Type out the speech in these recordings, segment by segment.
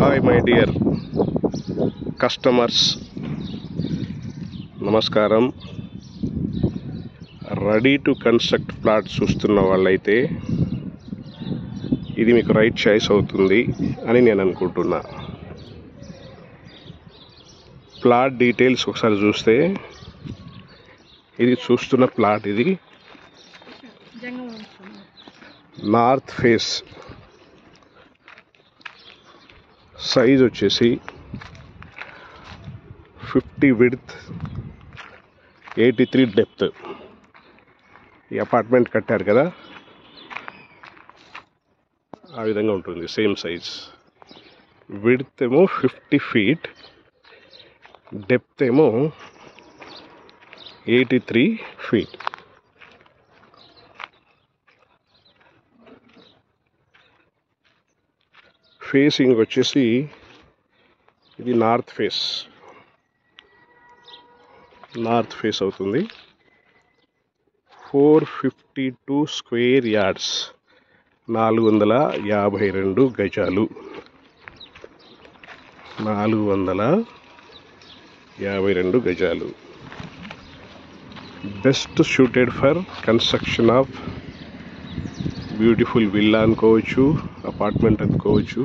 Hi my dear customers, Namaskaram. Ready to construct flat చూస్తున్న వాళ్ళైతే ఇది మీకు రైట్ చాయిస్ అవుతుంది అని నేను అనుకుంటున్నా. ప్లాట్ డీటెయిల్స్ ఒకసారి చూస్తే ఇది చూస్తున్న ప్లాట్ ఇది నార్త్ ఫేస్ సైజ్ వచ్చేసి 50 విడ్త్ 83 డెప్త్ ఈ అపార్ట్మెంట్ కట్టారు కదా ఆ విధంగా ఉంటుంది సేమ్ సైజ్ విడ్త్ ఏమో 50 ఫీట్ డెప్త్ ఏమో 83 ఫీట్ ఫేసింగ్ వచ్చేసి ఇది నార్త్ ఫేస్ అవుతుంది 452 స్క్వేర్ యార్డ్స్ 452 గజాలు 452 గజాలు best suited for construction of beautiful villa అనుకోవచ్చు అపార్ట్మెంట్ అనుకోవచ్చు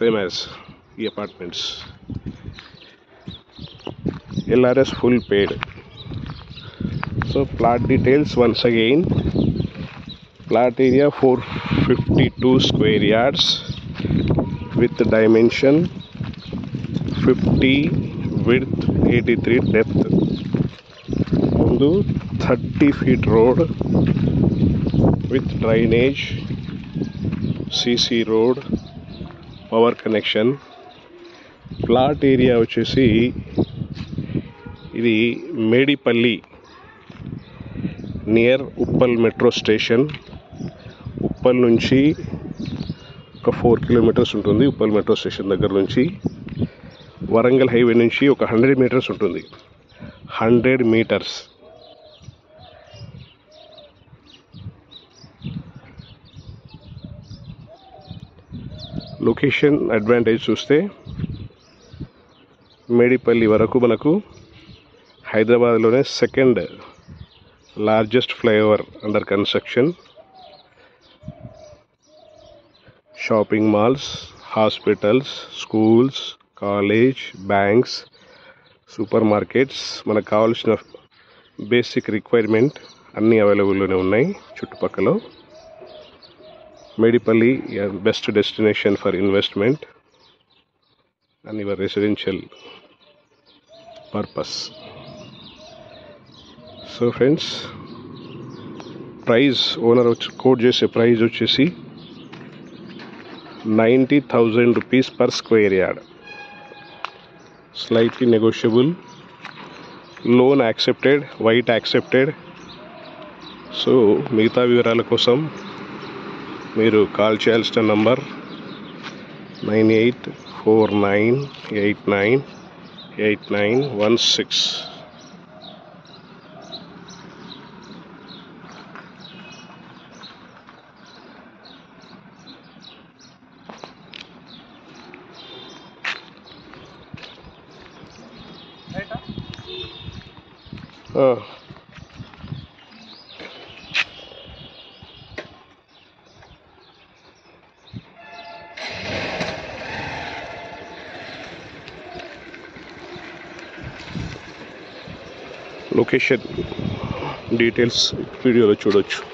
సేమ్ యాజ్ ఈ apartments LRS full paid. So plot details once again, plot area 452 square yards with dimension 50 width 83 depth, mundu 30 feet road with drainage, CC road, power connection. Plot area vachesi ఇది Medipalli near Uppal metro station. Uppal నుంచి ఒక 4 kilometres ఉంటుంది. Uppal metro station దగ్గర నుంచి Warangal highway నుంచి ఒక 100 metres ఉంటుంది. 100 metres location advantage చూస్తే మేడిపల్లి వరకు మనకు హైదరాబాద్లోనే second largest flyover under construction, shopping malls, hospitals, schools, college, banks, super markets, మనకు కావాల్సిన బేసిక్ రిక్వైర్మెంట్ అన్నీ అవైలబుల్లోనే ఉన్నాయి చుట్టుపక్కల. Medipalli best destination for investment and your residential purpose. So friends, price owner quote చేసే ప్రైజ్ వచ్చేసి 90,000 rupees per square yard, slightly negotiable, loan accepted, white accepted. So మిగతా వివరాల కోసం మీరు కాల్ చేయాల్సిన నంబర్ 9849898916. లొకేషన్ డీటెయిల్స్ వీడియోలో చూడొచ్చు.